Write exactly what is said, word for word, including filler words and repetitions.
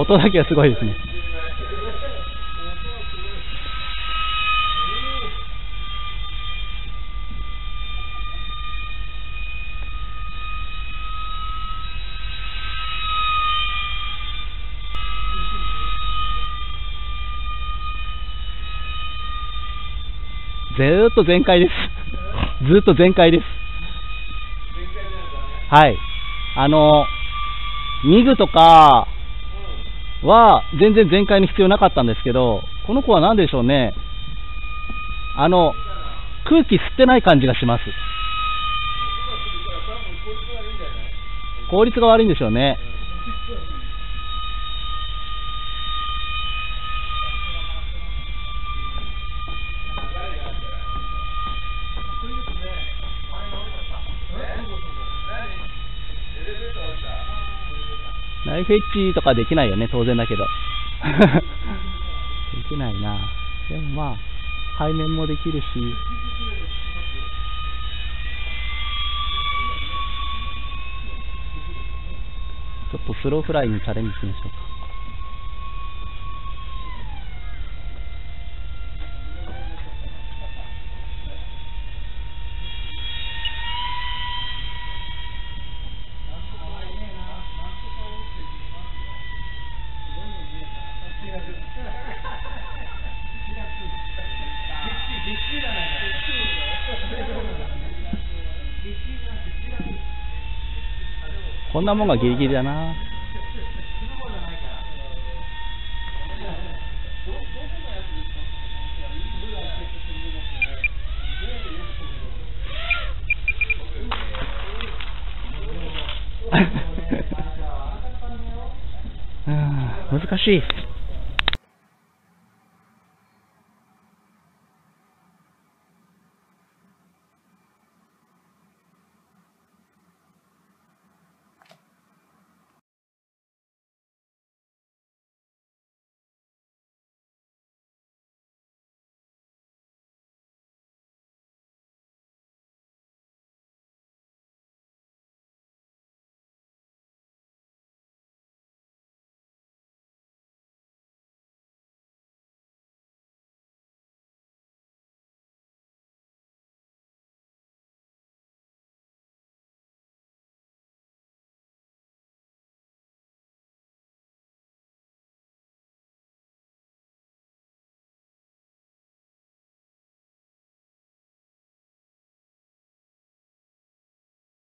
音だけはすごいですね。ずーっと全開です。ずーっと全開です。はい、あのミグとかは全然全開の必要なかったんですけど、この子は何でしょうね、あの空気吸ってない感じがします。効率が悪いんでしょうね。ライフエッジとかできないよね、当然だけど。できないな。でもまあ、背面もできるし。ちょっとスローフライにチャレンジしましょうか。こんなもんがギリギリだな。難しい。